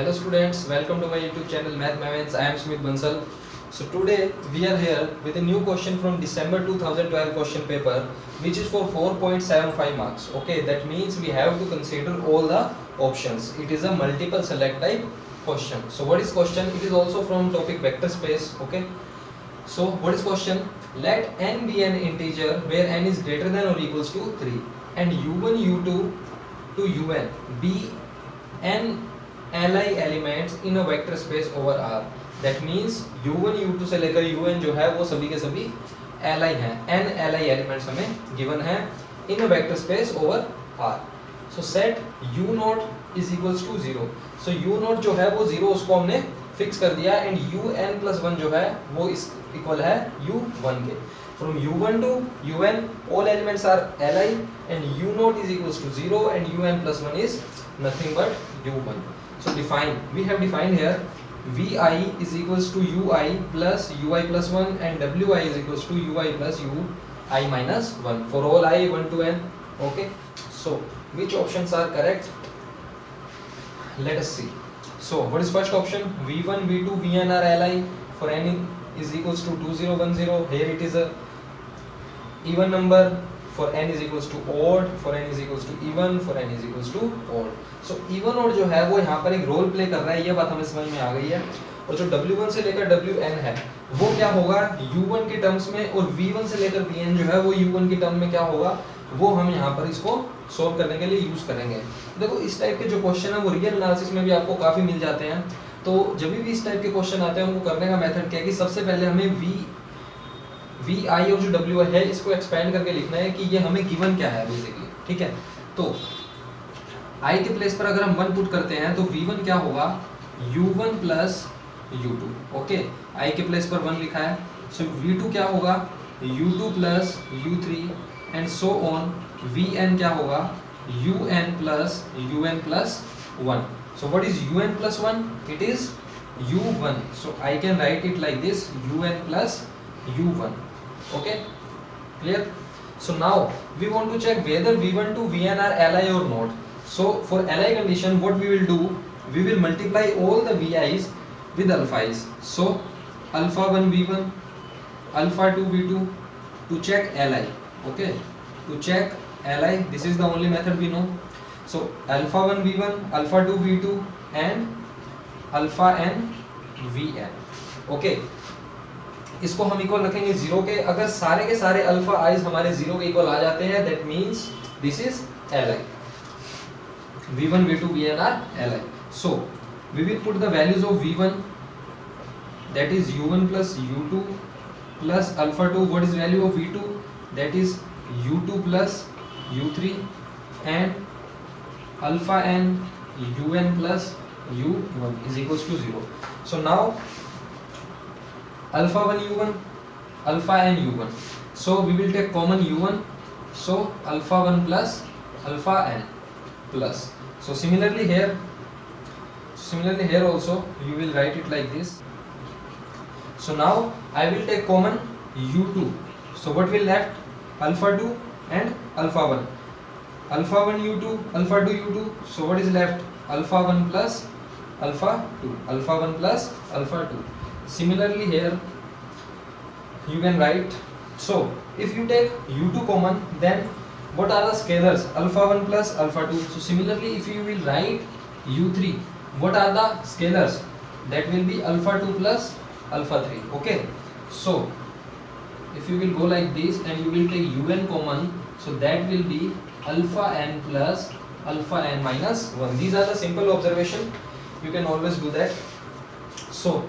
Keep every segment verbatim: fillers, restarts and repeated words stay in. Hello students, welcome to my YouTube channel Math Mavens. I am Sumit Bansal. So today we are here with a new question from December two thousand twelve question paper, which is for four point seven five marks. Okay, that means we have to consider all the options. It is a multiple select type question. So what is question? It is also from topic vector space. Okay. So what is question? Let n be an integer where n is greater than or equals to three, and u one, u two to u n be n ally elements in a vector space over R. That means u one, u two से लेकर u n जो है वो सभी के सभी ally हैं, n ally elements हमें गिवन हैं in a vector space over R. So set u naught is equals to zero. So u naught जो है वो जीरो, उसको हमने फिक्स कर दिया, and u n plus one जो है वो इस इक्वल है u वन के. From u one to u n all elements are ally, and u naught is equals to zero and u n plus one is nothing but u one. So define, we have defined here vi is equals to ui plus ui plus one and wi is equals to ui plus ui minus one for all I one to n. Okay, so which options are correct? Let us see. So what is first option? v one, v two, v n are ally for n is equals to two zero one zero. Here it is a even number. For n is equals to odd, for n is equals to even, for n is equals to odd. So even odd जो है वो यहाँ पर एक role play कर रहा है, ये बात हमें समझ में आ गई है. और जो w one से लेकर w n है वो क्या होगा u one के टर्म्स में, और v one से लेकर v n जो है वो u one के टर्म में क्या होगा, वो हम यहाँ पर इसको सोल्व करने के लिए यूज करेंगे. देखो इस टाइप के जो क्वेश्चन है वो रियल एनालिसिस में भी आपको काफी मिल जाते हैं. तो जब भी इस टाइप के क्वेश्चन आते हैं उनको करने का मेथड क्या है कि सबसे पहले हमें v v i और जो w है इसको एक्सपेंड करके लिखना है कि ये हमें गिवन क्या है बेसिकली. ठीक है, तो i के प्लेस पर अगर हम वन पुट करते हैं तो v one क्या होगा u one plus u two. Okay, i के प्लेस पर वन लिखा है. सो so, v two क्या होगा u two plus u three and so on. v n क्या होगा u n plus u n plus one. So what is u n plus one? It is u one. So I can write it like this u n plus u one. Okay, clear? So now we want to check whether v one to v n are ally or not. So for ally condition, what we will do? We will multiply all the vi's with alpha i's. So alpha one v one, alpha two v two to check ally. Okay, to check ally. This is the only method we know. So alpha one v one, alpha two v two, and alpha n v n. Okay. इसको हम equal रखेंगे zero के. अगर सारे के सारे alpha i's हमारे zero के इक्वल आ जाते हैं that means this is LI. v one, v two, v n are एलआई. So we will put the values of v one that is u one plus u two plus alpha two. What is value of v two? That is u two plus u three and alpha n u n plus u one is equals to zero. So now alpha one u one, alpha n u one. So we will take common u one. So alpha one plus alpha n plus. So similarly here, similarly here also you will write it like this. So now I will take common u two. So what will left? Alpha two and alpha one. Alpha one u two, alpha two u two. So what is left? Alpha one plus alpha two, alpha one plus alpha two. Similarly here you can write. So if you take u two common, then what are the scalars? Alpha one plus alpha two. So similarly if you will write u three, what are the scalars? That will be alpha two plus alpha three. Okay, so if you will go like this and you will take u n common, so that will be alpha n plus alpha n minus one. These are the simple observation, you can always do that. So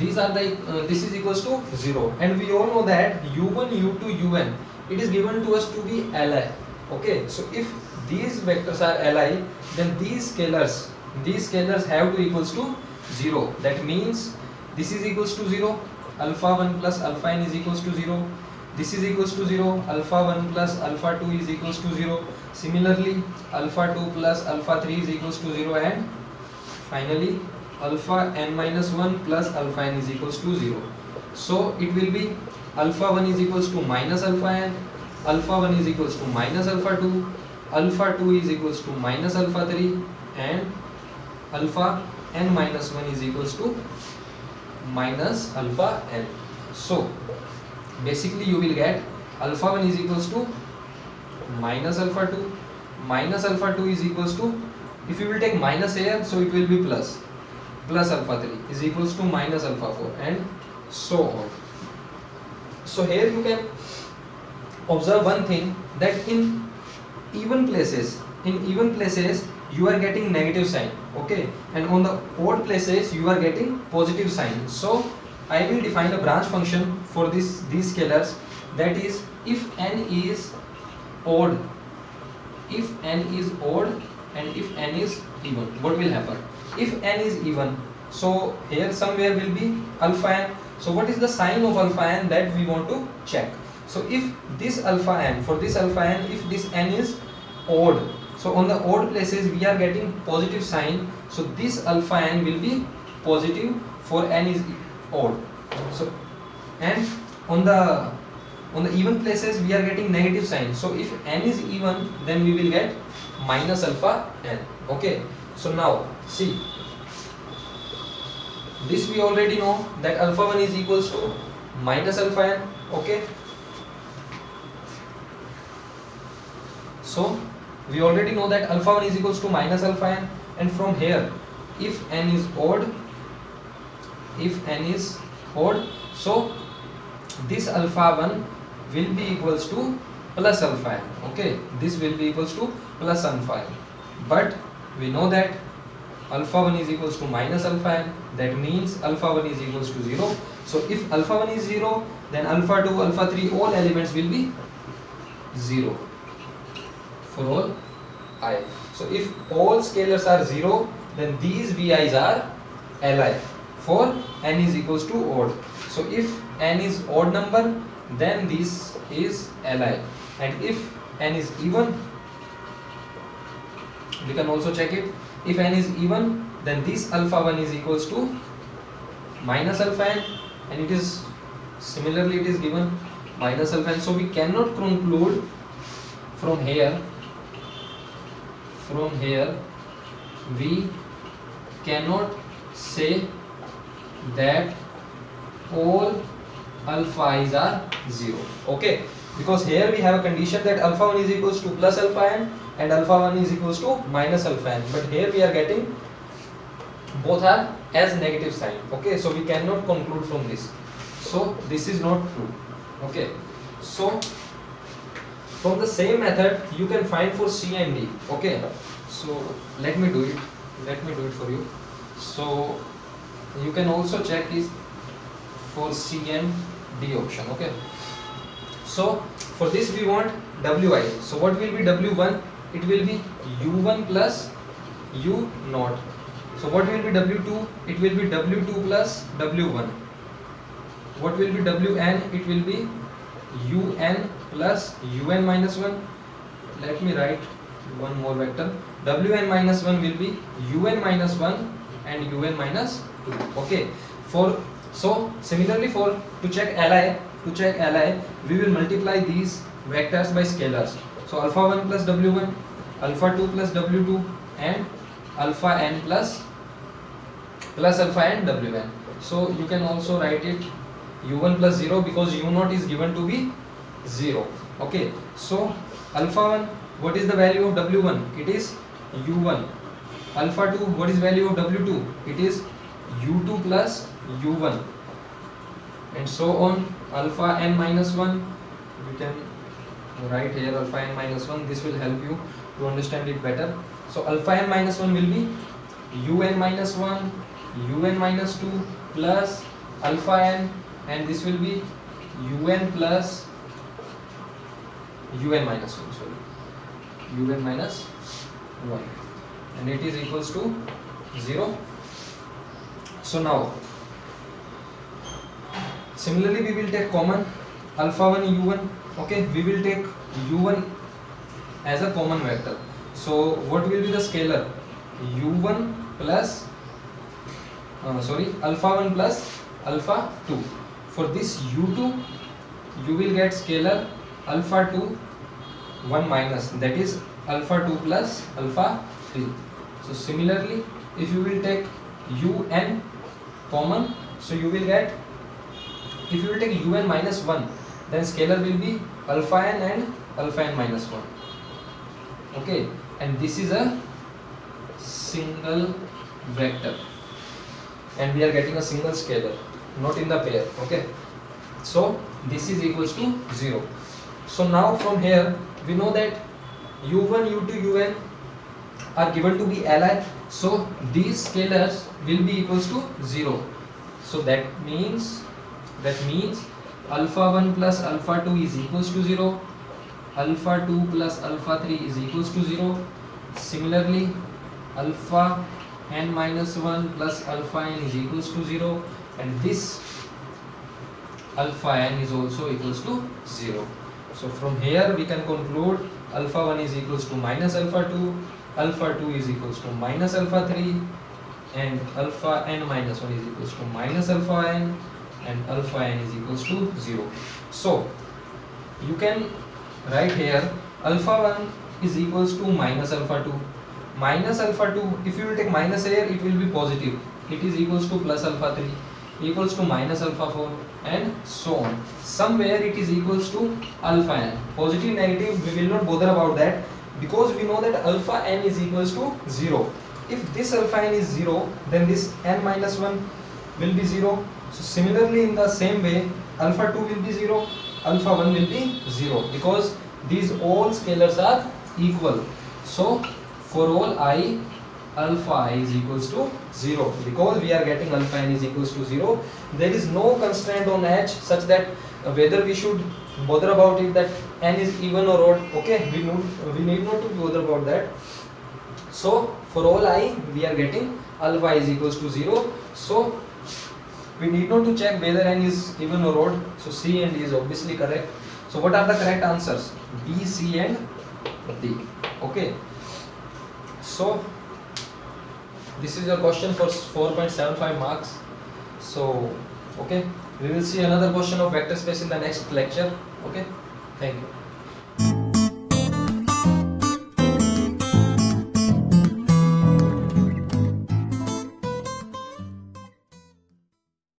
these are the uh, this is equals to zero, and we all know that u one, u two, u n it is given to us to be ally. Okay, so if these vectors are ally, then these scalars these scalars have to equals to zero. That means this is equals to zero. Alpha one plus alpha n is equals to zero. This is equals to zero. Alpha one plus alpha two is equals to zero. Similarly alpha two plus alpha three is equals to zero, and finally alpha n minus one plus alpha n is equals to zero. So it will be alpha one is equals to minus alpha n, alpha one is equals to minus alpha two, alpha two is equals to minus alpha three, and alpha n minus one is equals to minus alpha n. So basically you will get alpha one is equals to minus alpha two, minus alpha two is equals to, if you will take minus here, so it will be plus, plus alpha three is equals to minus alpha four, and so on. So here you can observe one thing, that in even places, in even places you are getting negative sign, okay, and on the odd places you are getting positive sign. So I will define a branch function for this these scalars, that is, if n is odd, if n is odd and if n is even, what will happen? If n is even, so here somewhere will be alpha n. So what is the sign of alpha n that we want to check? So if this alpha n, for this alpha n, if this n is odd, so on the odd places we are getting positive sign, so this alpha n will be positive for n is odd. So, and on the on the even places we are getting negative sign, so if n is even, then we will get minus alpha n. Okay, so now see, this we already know that alpha one is equals to minus alpha n. Okay, so we already know that alpha one is equals to minus alpha n, and from here, if n is odd, if n is odd, so this alpha one will be equals to plus alpha n. Okay, this will be equals to plus alpha n, but we know that alpha one is equals to minus alpha n, that means alpha one is equals to zero. So if alpha one is zero, then alpha two, alpha three, all elements will be zero for all I. So if all scalars are zero, then these vi's are li for n is equals to odd. So if n is odd number, then this is li, and if n is even, we can also check it. If n is even, then this alpha one is equals to minus alpha n, and it is similarly, it is given minus alpha n. So we cannot conclude from here, from here we cannot say that all alpha i's are zero, okay, because here we have a condition that alpha one is equals to plus alpha n and alpha one is equals to minus alpha n, but here we are getting both are as negative sign. Okay, so we cannot conclude from this, so this is not true. Okay, so from the same method you can find for C and D. Okay, so let me do it, let me do it for you. So you can also check is for C and D option. Okay, so for this we want wi, so what will be w one? It will be u one plus u zero. So what will be w two? It will be w two plus w one. What will be wn? It will be un plus un minus one. Let me write one more vector. Wn minus one will be un minus one and un minus two. Okay, for so similarly for to check li, to check li we will multiply these vectors by scalars. So alpha one plus w one, alpha two plus w two, and alpha n plus plus alpha n wn. So you can also write it u one plus zero, because u zero is given to be zero. Okay, so alpha one, what is the value of w one? It is u one. Alpha two, what is value of w two? It is u two plus u one, and so on. Alpha n minus one, we can write here alpha n minus one. This will help you to understand it better. So alpha n minus one will be un minus one, un minus two plus alpha n, and this will be un plus un minus one, sorry, un minus one, and it is equals to zero. So now similarly we will take common alpha one u one. Okay, we will take u one as a common vector. So what will be the scalar? u one plus uh, sorry alpha one plus alpha two. For this u two you will get scalar alpha two one minus, that is alpha two plus alpha three. So similarly if you will take un common, so you will get, if you will take un minus one, then scalar will be alpha n and alpha n minus one. Okay, and this is a single vector, and we are getting a single scalar, not in the pair. Okay, so this is equals to zero. So now from here we know that u one, u two, un are given to be Li, so these scalars will be equals to zero. So that means that means alpha one plus alpha two is equals to zero, alpha two plus alpha three is equals to zero. Similarly, alpha n minus one plus alpha n is equals to zero, and this alpha n is also equals to zero. So from here we can conclude alpha one is equals to minus alpha two, alpha two is equals to minus alpha three, and alpha n minus one is equals to minus alpha n, and alpha n is equals to zero. So you can write here alpha one is equals to minus alpha two. Minus alpha two, if you will take minus here, it will be positive. It is equals to plus alpha three, equals to minus alpha four, and so on. Somewhere it is equals to alpha n. Positive, negative, we will not bother about that, because we know that alpha n is equals to zero. If this alpha n is zero, then this n minus one will be zero. So similarly, in the same way, alpha two will be zero, alpha one will be zero, because these all scalars are equal. So for all I, alpha I is equals to zero, because we are getting alpha n is equals to zero. There is no constraint on h such that whether we should bother about it, that n is even or odd. Okay, we need, we need not to bother about that. So for all I, we are getting alpha is equals to zero. So we need not to check whether n is even or odd. So C and D is obviously correct. So what are the correct answers? B, C and D. Okay. So this is your question for four point seven five marks. So okay, we will see another question of vector space in the next lecture. Okay, thank you.